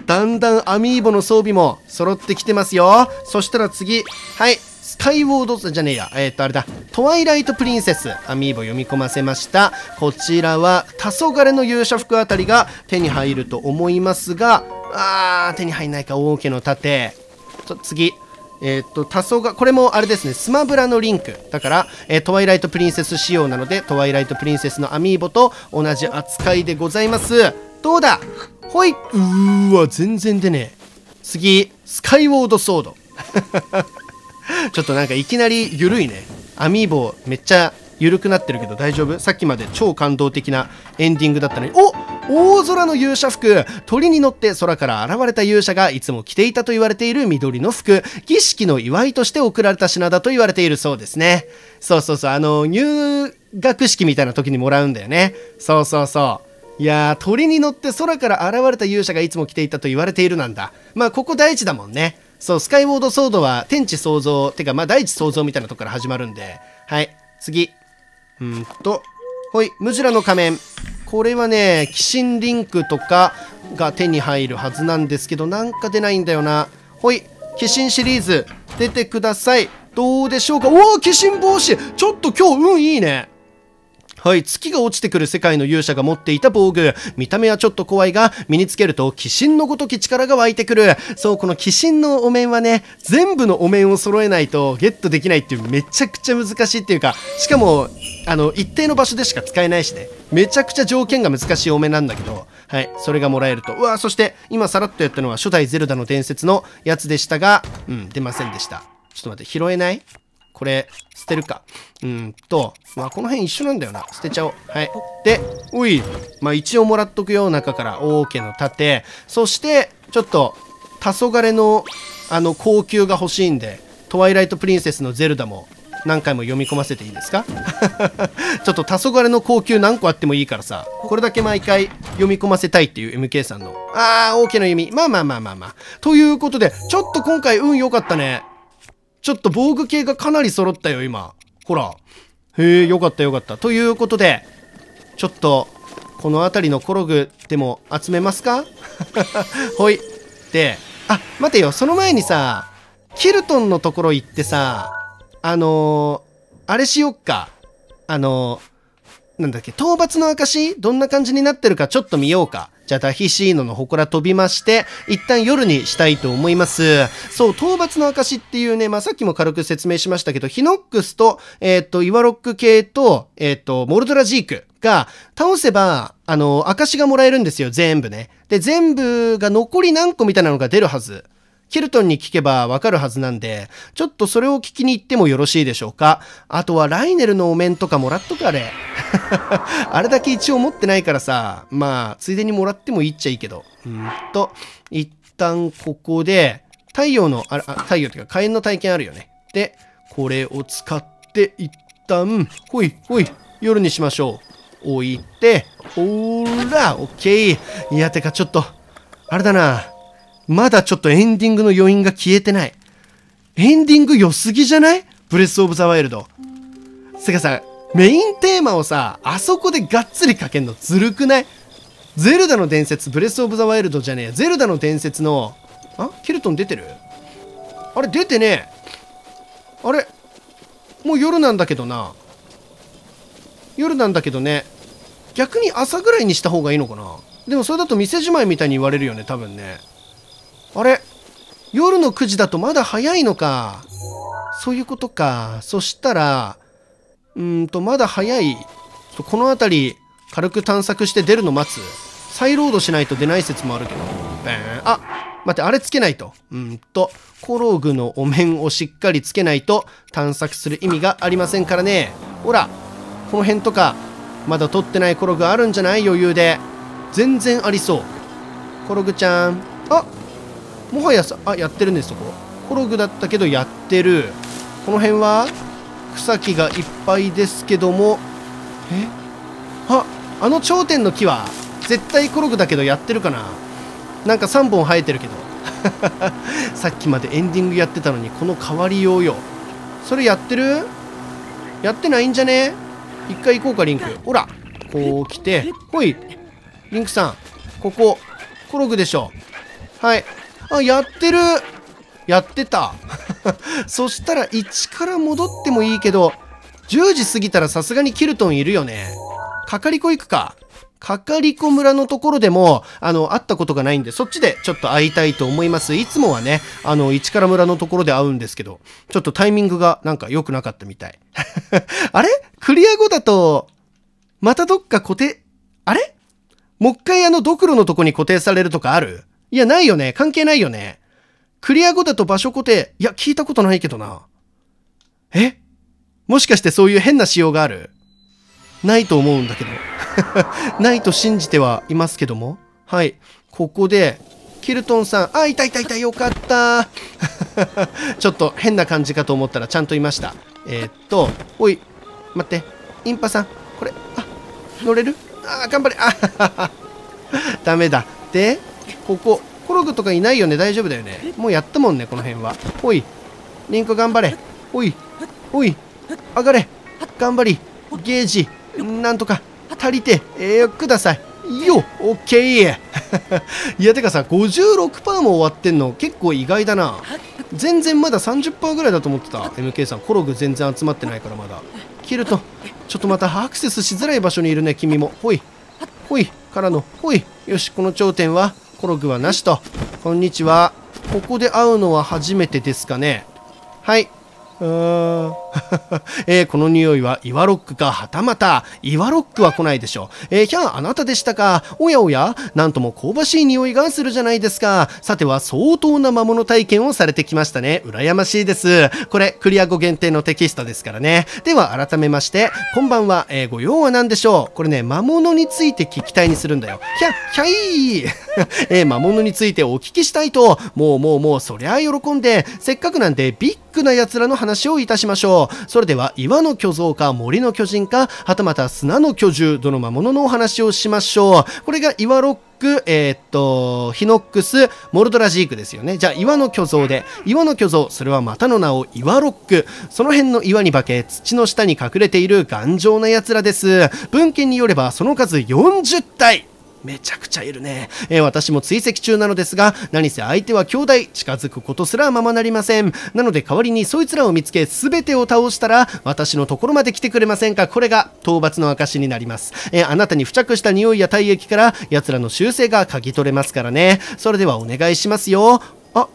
だんだんアミーボの装備も揃ってきてますよ。そしたら次、はい。スカイウォードじゃねえや。えー、っと、あれだ。トワイライトプリンセス。アミーボ読み込ませました。こちらは、黄昏の勇者服あたりが手に入ると思いますが、あー、手に入んないか。王家の盾。ちょ、次。えっと、黄昏、これもあれですね、スマブラのリンク。だから、えー、トワイライトプリンセス仕様なので、トワイライトプリンセスのアミーボと同じ扱いでございます。どうだ？ほい！うーわ、全然出ねえ。次、スカイウォードソード。ちょっとなんかいきなり緩いね。アミーボめっちゃ緩くなってるけど大丈夫？さっきまで超感動的なエンディングだったのに。お！大空の勇者服。鳥に乗って空から現れた勇者がいつも着ていたと言われている緑の服。儀式の祝いとして贈られた品だと言われているそうですね。そうそうそう。あの、入学式みたいな時にもらうんだよね。そうそうそう。いやー、鳥に乗って空から現れた勇者がいつも着ていたと言われているなんだ。まあ、ここ大事だもんね。そう、スカイウォードソードは天地創造、てかまあ大地創造みたいなとこから始まるんで。はい、次。うーんと。ほい、ムジュラの仮面。これはね、鬼神リンクとかが手に入るはずなんですけど、なんか出ないんだよな。ほい、鬼神シリーズ、出てください。どうでしょうか。おお、鬼神帽子。ちょっと今日運いいね。はい、月が落ちてくる世界の勇者が持っていた防具。見た目はちょっと怖いが、身につけると鬼神のごとき力が湧いてくる。そう、この鬼神のお面はね、全部のお面を揃えないとゲットできないっていうめちゃくちゃ難しいっていうか、しかも、あの、一定の場所でしか使えないしね。めちゃくちゃ条件が難しいお面なんだけど、はい、それがもらえると。うわー、そして、今さらっとやったのは初代ゼルダの伝説のやつでしたが、うん、出ませんでした。ちょっと待って、拾えない？これ、捨てるか。うーんと、まあ、この辺一緒なんだよな。捨てちゃおう。はい。で、おい。まあ、一応もらっとくよ、中から。王家の盾。そして、ちょっと、黄昏の、あの、高級が欲しいんで、トワイライトプリンセスのゼルダも、何回も読み込ませていいですか？ちょっと、黄昏の高級何個あってもいいからさ、これだけ毎回読み込ませたいっていう エムケー さんの。あー、王家の弓。まあまあまあまあまあ。ということで、ちょっと今回運良かったね。ちょっと防具系がかなり揃ったよ、今。ほら。へえ、よかったよかった。ということで、ちょっと、この辺りのコログでも集めますか？ほい。で、あ、待てよ、その前にさ、キルトンのところ行ってさ、あのー、あれしよっか。あのー、なんだっけ、討伐の証？どんな感じになってるかちょっと見ようか。じゃあ、ダヒシーノの祠飛びまして、一旦夜にしたいと思います。そう、討伐の証っていうね、まあ、さっきも軽く説明しましたけど、ヒノックスと、えっと、イワロック系と、えっと、モルドラジークが、倒せば、あの、証がもらえるんですよ、全部ね。で、全部が残り何個みたいなのが出るはず。キルトンに聞けばわかるはずなんで、ちょっとそれを聞きに行ってもよろしいでしょうか。あとはライネルのお面とかもらっとくあれ。あれだけ一応持ってないからさ、まあ、ついでにもらってもいいっちゃいいけど。うんと、一旦ここで、太陽の、あ、あ太陽っていうか火炎の体験あるよね。で、これを使って一旦、ほいほい、夜にしましょう。置いて、ほーら、オッケー。いや、てかちょっと、あれだな。まだちょっとエンディングの余韻が消えてない。エンディング良すぎじゃない？ブレスオブザワイルド。てかさ、メインテーマをさ、あそこでがっつりかけんのずるくない？ゼルダの伝説、ブレスオブザワイルドじゃねえや。ゼルダの伝説の、あ？キルトン出てる？あれ出てねえ。あれ？もう夜なんだけどな。夜なんだけどね。逆に朝ぐらいにした方がいいのかな？でもそれだと店じまいみたいに言われるよね、多分ね。あれ、夜のくじだとまだ早いのか。そういうことか。そしたら、うーんと、まだ早い。この辺り、軽く探索して出るの待つ。再ロードしないと出ない説もあるけど。ベーン。あ、待って、あれつけないと。うーんと、コログのお面をしっかりつけないと探索する意味がありませんからね。ほら、この辺とか、まだ取ってないコログあるんじゃない？余裕で。全然ありそう。コログちゃん。あ、もはやさ、あ、やってるんです、そこ。コログだったけどやってる。この辺は草木がいっぱいですけども。え？あ、あの頂点の木は絶対コログだけどやってるかな。なんかさんぼん生えてるけど。さっきまでエンディングやってたのにこの変わりようよ。それやってる？やってないんじゃね？一回行こうか、リンク。ほら、こう来て。ほい。リンクさん、ここ、コログでしょ。はい。あ、やってる。やってた。そしたらいちから戻ってもいいけど、じゅうじ過ぎたらさすがにキルトンいるよね。かかりこ行くか。かかりこ村のところでも、あの、会ったことがないんで、そっちでちょっと会いたいと思います。いつもはね、あの、一から村のところで会うんですけど、ちょっとタイミングがなんか良くなかったみたい。あれ？クリア後だと、またどっか固定、あれ？もう一回あの、ドクロのとこに固定されるとかある？いや、ないよね。関係ないよね。クリア後だと場所固定、いや、聞いたことないけどな。え？もしかしてそういう変な仕様がある？ないと思うんだけど。ないと信じてはいますけども。はい。ここで、キルトンさん。あ、いたいたいた。よかった。ちょっと変な感じかと思ったらちゃんといました。えー、っと、おい、待って。インパさん。これ、あ、乗れる？あ、頑張れ。あダメだ。で、ここ、コログとかいないよね。大丈夫だよね。もうやったもんね、この辺は。おい、リンク頑張れ。おい、おい、上がれ。頑張り。ゲージ、なんとか。足りて、えー、ください。よ、オッケー。いや、てかさ、ごじゅうろくパーセント も終わってんの、結構意外だな。全然まだ さんじゅっパーセント ぐらいだと思ってた。エムケー さん、コログ全然集まってないからまだ。キルトン、ちょっとまたアクセスしづらい場所にいるね、君も。ほい、ほい、からの、ほい。よし、この頂点は、コログはなしと。こんにちは。ここで会うのは初めてですかね。はい。あえー、この匂いはイワロックか、はたまたイワロックは来ないでしょう。えー、ひゃあ、あなたでしたか。おやおや、なんとも香ばしい匂いがするじゃないですか。さては相当な魔物体験をされてきましたね。羨ましいです。これクリア後限定のテキストですからね。では改めましてこんばんは、えー、ご用は何でしょう。これね、魔物について聞きたいにするんだよ。ひゃひゃい、えー、魔物についてお聞きしたいと。もうもうもう、そりゃあ喜んで。せっかくなんでビッグな奴らの話話をいたしましょう。それでは岩の巨像か森の巨人か、はたまた砂の巨獣、どの魔物のお話をしましょう。これがイワロック、えー、っとヒノックス、モルドラジークですよね。じゃあ岩の巨像で、岩の巨像、それはまたの名をイワロック。その辺の岩に化け土の下に隠れている頑丈なやつらです。文献によればその数よんじゅったい。めちゃくちゃいるね。えー、私も追跡中なのですが、何せ相手は兄弟、近づくことすらままなりません。なので代わりにそいつらを見つけ、全てを倒したら私のところまで来てくれませんか。これが討伐の証になります。えー、あなたに付着した匂いや体液から奴らの習性が嗅ぎ取れますからね。それではお願いしますよ。あ、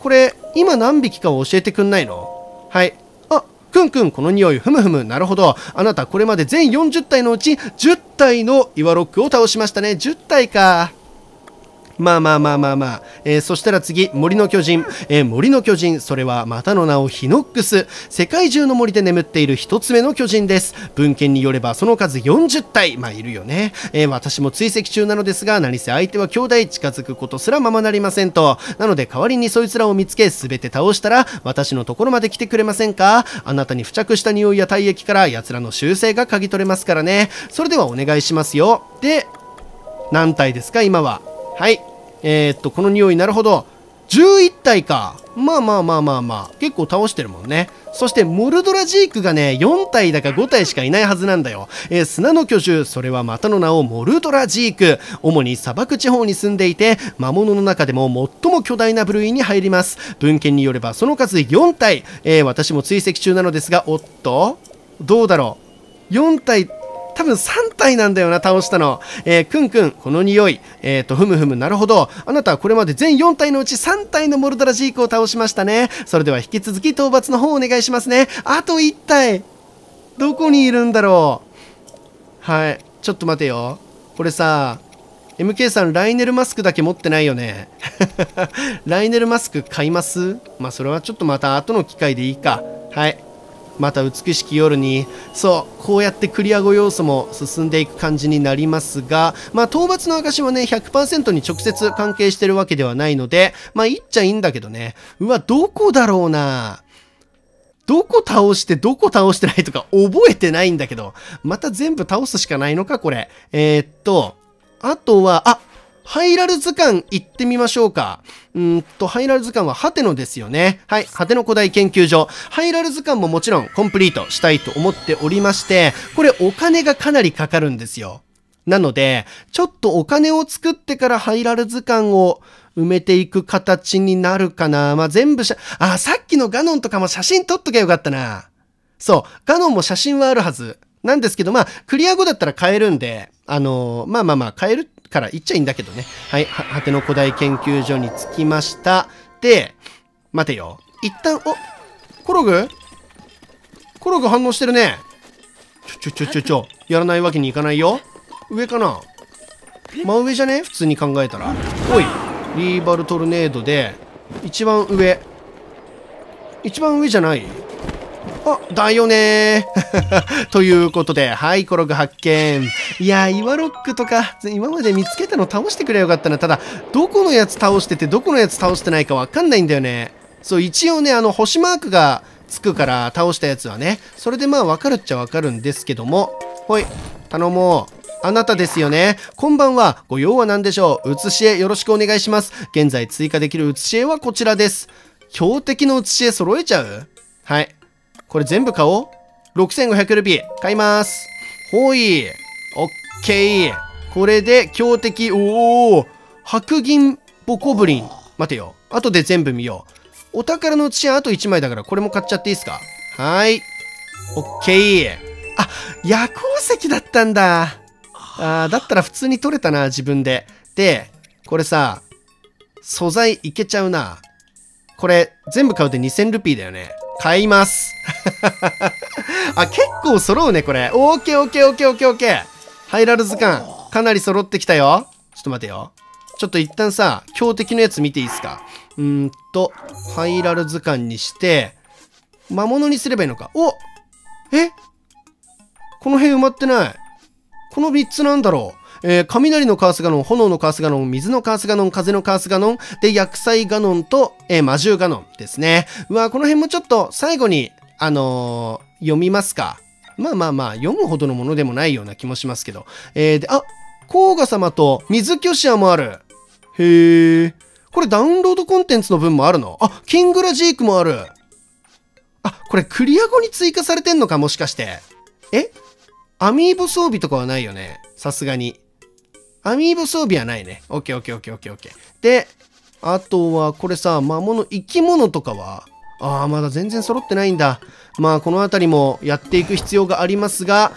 これ今何匹か教えてくんないの。はい。くんくん、この匂い、ふむふむ、なるほど。あなた、これまで全よんじゅったいのうちじゅったいのイワロックを倒しましたね。じゅったいか。まあまあまあまあまあ。えー、そしたら次、森の巨人。えー、森の巨人、それはまたの名をヒノックス。世界中の森で眠っている一つ目の巨人です。文献によればその数よんじゅったい。まあいるよね。えー、私も追跡中なのですが、何せ相手は兄弟、近づくことすらままなりませんと。なので代わりにそいつらを見つけ、すべて倒したら私のところまで来てくれませんか。あなたに付着した匂いや体液から奴らの習性が嗅ぎ取れますからね。それではお願いしますよ。で、何体ですか今は。はい。えー、っと、この匂い、なるほど。じゅういったいか。まあまあまあまあまあ。結構倒してるもんね。そして、モルドラジークがね、よんたいだかごたいしかいないはずなんだよ。えー、砂の巨獣、それはまたの名をモルドラジーク。主に砂漠地方に住んでいて、魔物の中でも最も巨大な部類に入ります。文献によれば、その数よんたい。えー、私も追跡中なのですが、おっとどうだろう。よんたい。多分さん体なんだよな、倒したの。えー、くんくん、この匂い。えっと、ふむふむ、なるほど。あなたはこれまで全よん体のうちさん体のモルドラジークを倒しましたね。それでは引き続き討伐の方をお願いしますね。あといち体。どこにいるんだろう。はい。ちょっと待てよ。これさ、エムケー さん、ライネルマスクだけ持ってないよね。ライネルマスク買います？まあ、それはちょっとまた後の機会でいいか。はい。また美しき夜に、そう、こうやってクリア後要素も進んでいく感じになりますが、まあ、討伐の証はね、ひゃくパーセント に直接関係してるわけではないので、まあ、言っちゃいいんだけどね。うわ、どこだろうな。どこ倒してどこ倒してないとか覚えてないんだけど、また全部倒すしかないのか、これ。えー、っと、あとは、あ、ハイラル図鑑行ってみましょうか。うーんと、ハイラル図鑑はハテノですよね。はい、ハテノ古代研究所。ハイラル図鑑ももちろんコンプリートしたいと思っておりまして、これお金がかなりかかるんですよ。なので、ちょっとお金を作ってからハイラル図鑑を埋めていく形になるかな。まあ、全部しゃ、あ、さっきのガノンとかも写真撮っときゃよかったな。そう、ガノンも写真はあるはず。なんですけど、まあ、クリア後だったら買えるんで、あのー、まあまあまあ、買えるから言っちゃいいんだけどね。はい、は、果ての古代研究所に着きました。で、待てよ。一旦、お、コログ？コログ反応してるね。ちょちょちょちょちょ、やらないわけにいかないよ。上かな？真上じゃね？普通に考えたら。おい、リーバルトルネードで、一番上。一番上じゃない？あ、だよねー。ということで、はい、コログ発見。いやー、岩ロックとか、今まで見つけたの倒してくればよかったな。ただ、どこのやつ倒してて、どこのやつ倒してないかわかんないんだよね。そう、一応ね、あの、星マークがつくから、倒したやつはね。それでまあ、わかるっちゃわかるんですけども。ほい、頼もう。あなたですよね。こんばんは。ご用は何でしょう。写し絵よろしくお願いします。現在追加できる写し絵はこちらです。強敵の写し絵揃えちゃう？はい。これ全部買おう ?ろくせんごひゃく ルピー。買います。ほい。オッケー。これで強敵。おー。白銀ボコブリン。待てよ。後で全部見よう。お宝の写し絵あといちまいだから、これも買っちゃっていいですか？はーい。オッケー。あ、夜光石だったんだ。あー、だったら普通に取れたな、自分で。で、これさ、素材いけちゃうな。これ、全部買うでにせんルピーだよね。買います。あ、結構揃うね、これ。オーケーオーケーオーケーオーケーオーケー。ハイラル図鑑、かなり揃ってきたよ。ちょっと待てよ。ちょっと一旦さ、強敵のやつ見ていいですか？うーんと、ハイラル図鑑にして、魔物にすればいいのか。お！え？この辺埋まってない。このみっつなんだろう。えー、雷のカースガノン、炎のカースガノン、水のカースガノン、風のカースガノン、で、薬剤ガノンと、えー、魔獣ガノンですね。うわ、この辺もちょっと最後に、あのー、読みますか。まあまあまあ、読むほどのものでもないような気もしますけど。えー、で、あ、黄河様と水巨子屋もある。へー。これダウンロードコンテンツの分もあるの？あ、キングラジークもある。あ、これクリア後に追加されてんのか、もしかして。え？アミーボ装備とかはないよね。さすがに。アミーボ装備はないね。オッケーオッケーオッケーオッケーオッケー。で、あとは、これさ、魔物、生き物とかは？ああ、まだ全然揃ってないんだ。まあ、このあたりもやっていく必要がありますが、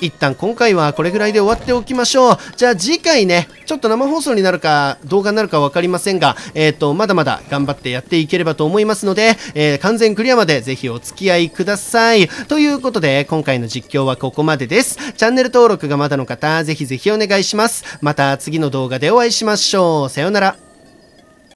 一旦今回はこれぐらいで終わっておきましょう。じゃあ次回ね、ちょっと生放送になるか動画になるかわかりませんが、えっと、まだまだ頑張ってやっていければと思いますので、えー、完全クリアまでぜひお付き合いください。ということで、今回の実況はここまでです。チャンネル登録がまだの方、ぜひぜひお願いします。また次の動画でお会いしましょう。さようなら。